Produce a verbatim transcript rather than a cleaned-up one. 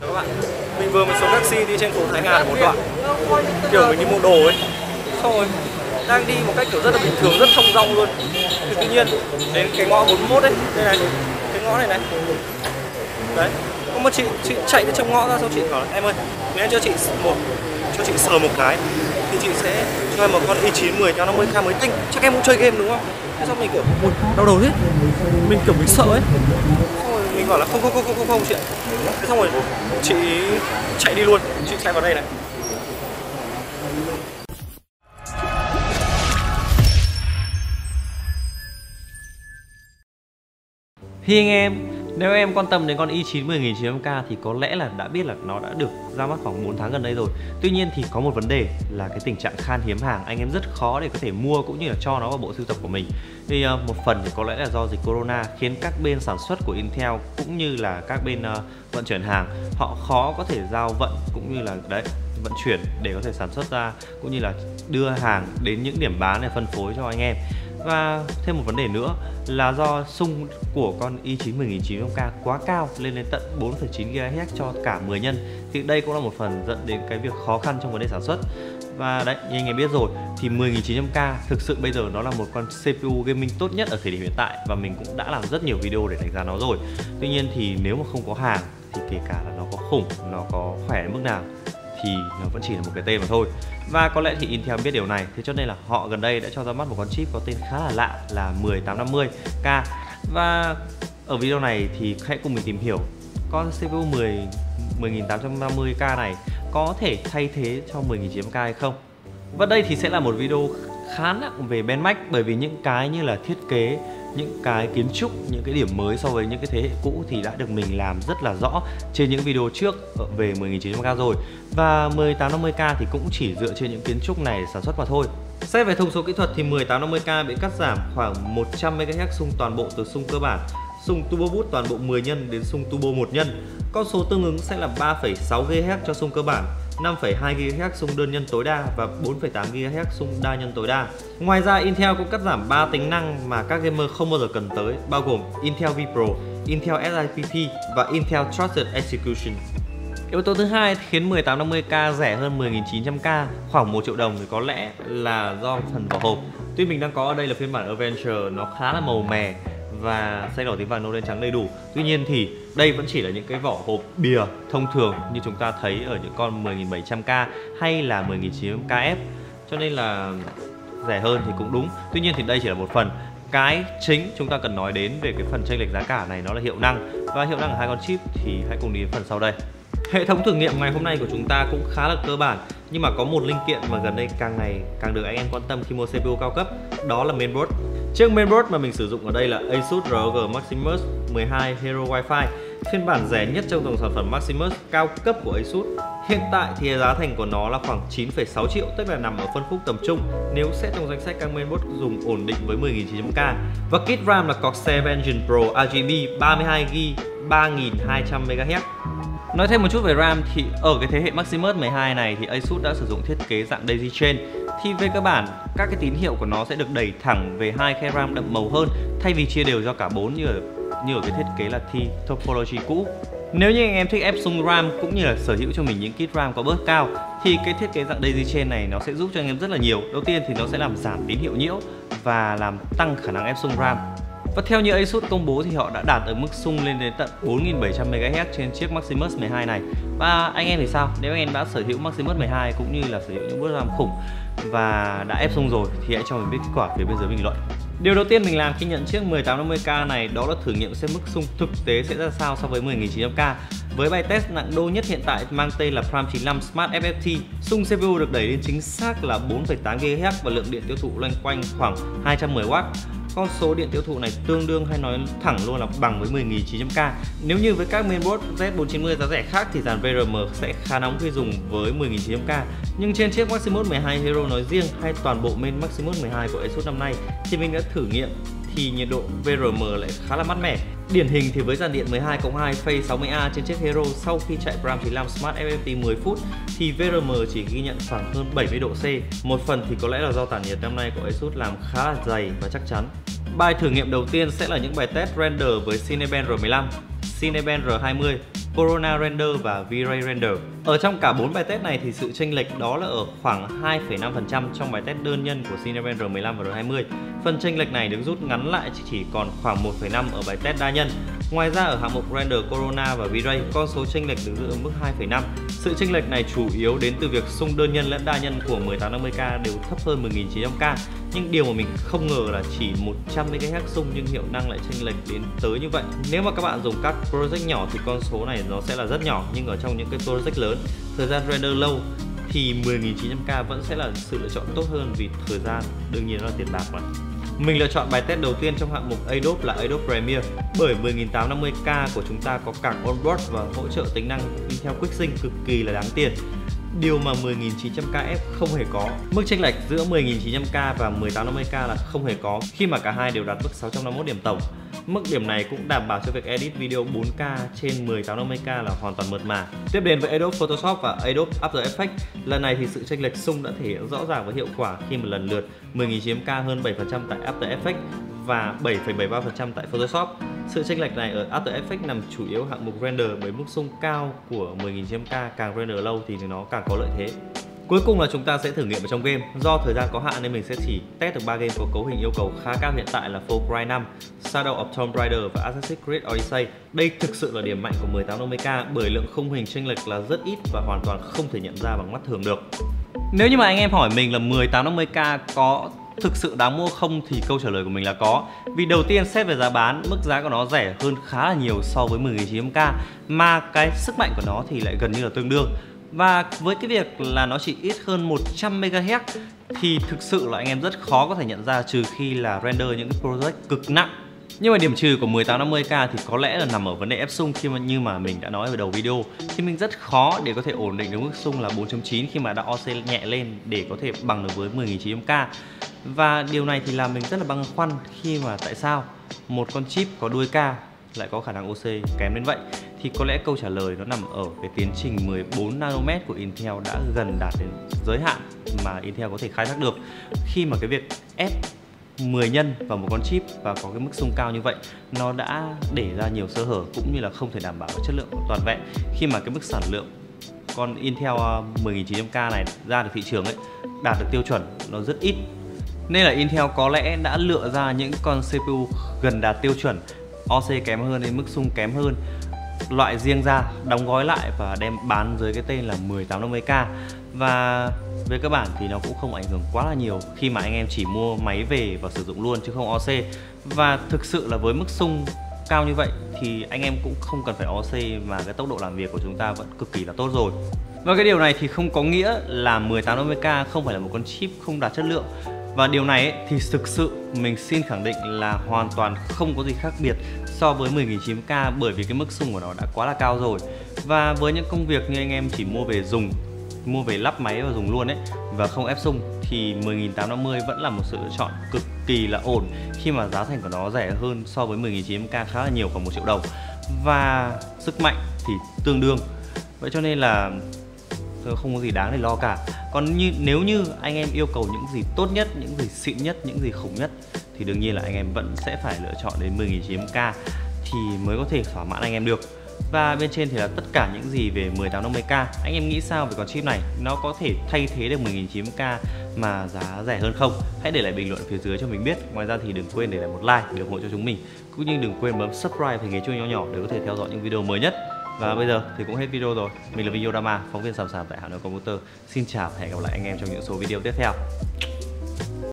Đó các bạn, mình vừa mới xuống taxi đi trên phố Thái Ngàn một đoạn. Kiểu mình đi mua đồ ấy, xong rồi đang đi một cách kiểu rất là bình thường, rất thông dong luôn. Thì tự nhiên đến cái ngõ bốn mươi mốt ấy, đây này, cái ngõ này này. Đấy, có một chị, chị chạy đến trong ngõ ra, xong chị bảo em ơi, nếu cho chị một, cho chị sờ một cái thì chị sẽ cho em một con i chín mười k năm mươi k mới tinh. Chắc em cũng chơi game đúng không? Thế xong mình kiểu một đau đầu hết, mình kiểu mình sợ ấy. Mình bảo là không không không không không, không chị ạ. Thế xong rồi chị chạy đi luôn, chị chạy vào đây này. Hi anh em, nếu em quan tâm đến con i chín mười k thì có lẽ là đã biết là nó đã được ra mắt khoảng bốn tháng gần đây rồi. Tuy nhiên thì có một vấn đề là cái tình trạng khan hiếm hàng, anh em rất khó để có thể mua cũng như là cho nó vào bộ sưu tập của mình. Thì uh, một phần thì có lẽ là do dịch Corona khiến các bên sản xuất của Intel cũng như là các bên uh, vận chuyển hàng họ khó có thể giao vận cũng như là đấy vận chuyển để có thể sản xuất ra cũng như là đưa hàng đến những điểm bán để phân phối cho anh em. Và thêm một vấn đề nữa là do xung của con i chín mười k quá cao, lên đến tận bốn phẩy chín gigahertz cho cả mười nhân. Thì đây cũng là một phần dẫn đến cái việc khó khăn trong vấn đề sản xuất. Và đấy, như anh em biết rồi thì mười nghìn chín trăm k thực sự bây giờ nó là một con xê pê u gaming tốt nhất ở thời điểm hiện tại. Và mình cũng đã làm rất nhiều video để đánh giá nó rồi. Tuy nhiên thì nếu mà không có hàng thì kể cả là nó có khủng, nó có khỏe đến mức nào thì nó vẫn chỉ là một cái tên mà thôi. Và có lẽ thì Intel biết điều này, thế cho nên là họ gần đây đã cho ra mắt một con chip có tên khá là lạ là mười tám năm mươi k. Và ở video này thì hãy cùng mình tìm hiểu con xê pê u mười nghìn tám trăm năm mươi k này có thể thay thế cho mười nghìn chín trăm k hay không. Và đây thì sẽ là một video khá nặng về benchmark, bởi vì những cái như là thiết kế, những cái kiến trúc, những cái điểm mới so với những cái thế hệ cũ thì đã được mình làm rất là rõ trên những video trước về mười nghìn chín trăm k rồi. Và mười tám năm mươi k thì cũng chỉ dựa trên những kiến trúc này sản xuất mà thôi. Xét về thông số kỹ thuật thì mười tám năm mươi k bị cắt giảm khoảng một trăm mê ga héc xung toàn bộ, từ xung cơ bản, xung turbo boost toàn bộ mười nhân đến xung turbo một nhân. Con số tương ứng sẽ là ba phẩy sáu gigahertz cho xung cơ bản, năm phẩy hai gigahertz xung đơn nhân tối đa và bốn phẩy tám gigahertz xung đa nhân tối đa. Ngoài ra Intel cũng cắt giảm ba tính năng mà các gamer không bao giờ cần tới, bao gồm Intel VPro, Intel SIPP và Intel Trusted Execution. Yếu tố thứ hai khiến mười tám năm mươi k rẻ hơn mười nghìn chín trăm k khoảng một triệu đồng thì có lẽ là do phần vỏ hộp. Tuy mình đang có ở đây là phiên bản Adventure, nó khá là màu mè và xanh đỏ tím vàng nâu đen trắng đầy đủ. Tuy nhiên thì đây vẫn chỉ là những cái vỏ hộp bìa thông thường như chúng ta thấy ở những con mười nghìn bảy trăm k hay là mười nghìn chín trăm k ép, cho nên là rẻ hơn thì cũng đúng. Tuy nhiên thì đây chỉ là một phần. Cái chính chúng ta cần nói đến về cái phần chênh lệch giá cả này nó là hiệu năng, và hiệu năng của hai con chip thì hãy cùng đi đến phần sau đây. Hệ thống thử nghiệm ngày hôm nay của chúng ta cũng khá là cơ bản, nhưng mà có một linh kiện mà gần đây càng ngày càng được anh em quan tâm khi mua xê pê u cao cấp, đó là mainboard. Chiếc mainboard mà mình sử dụng ở đây là a sus rờ o giê Maximus mười hai Hero Wi-Fi, phiên bản rẻ nhất trong dòng sản phẩm Maximus cao cấp của a sus. Hiện tại thì giá thành của nó là khoảng chín phẩy sáu triệu, tức là nằm ở phân khúc tầm trung nếu xét trong danh sách các mainboard dùng ổn định với mười nghìn chín trăm k. Và kit RAM là Corsair Vengeance Pro rờ giê bê ba mươi hai gi ga bai, ba nghìn hai trăm mê ga héc. Nói thêm một chút về RAM thì ở cái thế hệ Maximus mười hai này thì a sus đã sử dụng thiết kế dạng daisy chain. Thì về cơ bản các cái tín hiệu của nó sẽ được đẩy thẳng về hai khe RAM đậm màu hơn thay vì chia đều cho cả bốn như ở, như ở cái thiết kế là T-topology cũ. Nếu như anh em thích ép xung RAM cũng như là sở hữu cho mình những kit RAM có bớt cao thì cái thiết kế dạng daisy chain này nó sẽ giúp cho anh em rất là nhiều. Đầu tiên thì nó sẽ làm giảm tín hiệu nhiễu và làm tăng khả năng ép xung RAM. Và theo như a sus công bố thì họ đã đạt ở mức xung lên đến tận bốn nghìn bảy trăm mê ga héc trên chiếc Maximus mười hai này. Và anh em thì sao? Nếu anh em đã sở hữu Maximus mười hai cũng như là sở hữu những bước RAM khủng và đã ép xung rồi thì hãy cho mình biết kết quả phía bên dưới bình luận. Điều đầu tiên mình làm khi nhận chiếc mười tám năm mươi k này đó là thử nghiệm xem mức xung thực tế sẽ ra sao so với mười nghìn chín trăm k. Với bài test nặng đô nhất hiện tại mang tên là Prime chín mươi lăm Smart ép ép tê, xung xê pê u được đẩy đến chính xác là bốn phẩy tám gigahertz và lượng điện tiêu thụ loanh quanh khoảng hai trăm mười oát. Con số điện tiêu thụ này tương đương hay nói thẳng luôn là bằng với mười nghìn chín trăm k. Nếu như với các mainboard Z bốn chín mươi giá rẻ khác thì dàn vê rờ em sẽ khá nóng khi dùng với mười nghìn chín trăm k. Nhưng trên chiếc Maximus mười hai Hero nói riêng hay toàn bộ main Maximus mười hai của a sus năm nay thì mình đã thử nghiệm thì nhiệt độ vê rờ em lại khá là mát mẻ. Điển hình thì với dàn điện mười hai cộng hai Phase sáu mươi A trên chiếc Hero, sau khi chạy Prime chín mươi lăm Smart ép ép tê mười phút thì vê rờ em chỉ ghi nhận khoảng hơn bảy mươi độ C. Một phần thì có lẽ là do tản nhiệt năm nay của a sus làm khá là dày và chắc chắn. Bài thử nghiệm đầu tiên sẽ là những bài test render với Cinebench R mười lăm. Cinebench R hai mươi, Corona Render và V-Ray Render. Ở trong cả bốn bài test này thì sự chênh lệch đó là ở khoảng hai phẩy năm phần trăm trong bài test đơn nhân của Cinebench R mười lăm và R hai mươi. Phần chênh lệch này được rút ngắn lại chỉ còn khoảng một phẩy năm ở bài test đa nhân. Ngoài ra ở hạng mục Render Corona và V-Ray, con số chênh lệch được giữ ở mức hai phẩy năm. Sự chênh lệch này chủ yếu đến từ việc xung đơn nhân lẫn đa nhân của mười tám năm mươi K đều thấp hơn một nghìn chín trăm K. Nhưng điều mà mình không ngờ là chỉ một trăm mê ga héc xung nhưng hiệu năng lại chênh lệch đến tới như vậy. Nếu mà các bạn dùng các project nhỏ thì con số này nó sẽ là rất nhỏ, nhưng ở trong những cái project lớn, thời gian render lâu thì mười nghìn chín trăm K vẫn sẽ là sự lựa chọn tốt hơn vì thời gian đương nhiên là tiền bạc mà. Mình lựa chọn bài test đầu tiên trong hạng mục Adobe là Adobe Premiere, bởi mười nghìn tám trăm năm mươi K của chúng ta có card onboard và hỗ trợ tính năng Intel Quick Sync cực kỳ là đáng tiền. Điều mà mười nghìn chín trăm K F không hề có. Mức chênh lệch giữa mười nghìn chín trăm K và mười tám năm mươi K là không hề có khi mà cả hai đều đạt mức sáu trăm năm mươi mốt điểm tổng. Mức điểm này cũng đảm bảo cho việc edit video bốn K trên mười tám năm mươi K là hoàn toàn mượt mà. Tiếp đến với Adobe Photoshop và Adobe After Effects, lần này thì sự chênh lệch xung đã thể hiện rõ ràng và hiệu quả khi mà lần lượt mười nghìn chín trăm K hơn bảy phần trăm tại After Effects và bảy phẩy bảy mươi ba phần trăm tại Photoshop. Sự chênh lệch này ở After Effects nằm chủ yếu hạng mục render, bởi mức xung cao của mười nghìn chín trăm K càng render lâu thì nó càng có lợi thế. Cuối cùng là chúng ta sẽ thử nghiệm ở trong game. Do thời gian có hạn nên mình sẽ chỉ test được ba game có cấu hình yêu cầu khá cao hiện tại là Far Cry năm, Shadow of Tomb Raider và Assassin's Creed Odyssey. Đây thực sự là điểm mạnh của mười tám năm mươi K bởi lượng khung hình chênh lệch là rất ít và hoàn toàn không thể nhận ra bằng mắt thường được. Nếu như mà anh em hỏi mình là mười tám năm mươi K có thực sự đáng mua không thì câu trả lời của mình là có. Vì đầu tiên xét về giá bán, mức giá của nó rẻ hơn khá là nhiều so với mười nghìn chín trăm K, mà cái sức mạnh của nó thì lại gần như là tương đương. Và với cái việc là nó chỉ ít hơn một trăm mê ga héc thì thực sự là anh em rất khó có thể nhận ra, trừ khi là render những cái project cực nặng. Nhưng mà điểm trừ của mười tám năm mươi K thì có lẽ là nằm ở vấn đề ép xung, khi mà như mà mình đã nói ở đầu video thì mình rất khó để có thể ổn định được mức xung là bốn chấm chín khi mà đã o xê nhẹ lên để có thể bằng được với mười nghìn chín trăm K. Và điều này thì làm mình rất là băn khoăn khi mà tại sao một con chip có đuôi K lại có khả năng o xê kém đến vậy. Thì có lẽ câu trả lời nó nằm ở cái tiến trình mười bốn nanomet của Intel đã gần đạt đến giới hạn mà Intel có thể khai thác được, khi mà cái việc ép mười nhân vào một con chip và có cái mức xung cao như vậy nó đã để ra nhiều sơ hở, cũng như là không thể đảm bảo chất lượng toàn vẹn. Khi mà cái mức sản lượng con Intel mười nghìn chín trăm K này ra được thị trường ấy, đạt được tiêu chuẩn nó rất ít, nên là Intel có lẽ đã lựa ra những con xê pê u gần đạt tiêu chuẩn, o xê kém hơn đến mức xung kém hơn, loại riêng ra, đóng gói lại và đem bán dưới cái tên là mười tám năm mươi K. Và về cơ bản thì nó cũng không ảnh hưởng quá là nhiều khi mà anh em chỉ mua máy về và sử dụng luôn chứ không o xê. Và thực sự là với mức xung cao như vậy thì anh em cũng không cần phải o xê mà cái tốc độ làm việc của chúng ta vẫn cực kỳ là tốt rồi. Và cái điều này thì không có nghĩa là mười tám năm mươi K không phải là một con chip không đạt chất lượng. Và điều này ấy, thì thực sự mình xin khẳng định là hoàn toàn không có gì khác biệt so với mười nghìn chín trăm K, bởi vì cái mức xung của nó đã quá là cao rồi. Và với những công việc như anh em chỉ mua về dùng, mua về lắp máy và dùng luôn ấy, và không ép xung, thì mười nghìn tám trăm năm mươi vẫn là một sự lựa chọn cực kỳ là ổn, khi mà giá thành của nó rẻ hơn so với mười nghìn chín trăm K khá là nhiều, khoảng một triệu đồng, và sức mạnh thì tương đương. Vậy cho nên là không có gì đáng để lo cả. Còn như nếu như anh em yêu cầu những gì tốt nhất, những gì xịn nhất, những gì khủng nhất thì đương nhiên là anh em vẫn sẽ phải lựa chọn đến mười nghìn chín trăm K thì mới có thể thỏa mãn anh em được. Và bên trên thì là tất cả những gì về mười tám năm mươi K. Anh em nghĩ sao về con chip này? Nó có thể thay thế được mười nghìn chín trăm K mà giá rẻ hơn không? Hãy để lại bình luận phía dưới cho mình biết. Ngoài ra thì đừng quên để lại một like để ủng hộ cho chúng mình, cũng như đừng quên bấm subscribe và cái chuông nhỏ nhỏ để có thể theo dõi những video mới nhất. Và bây giờ thì cũng hết video rồi. Mình là Vi Yodama, phóng viên sàm sàm tại Hà Nội Computer. Xin chào và hẹn gặp lại anh em trong những số video tiếp theo.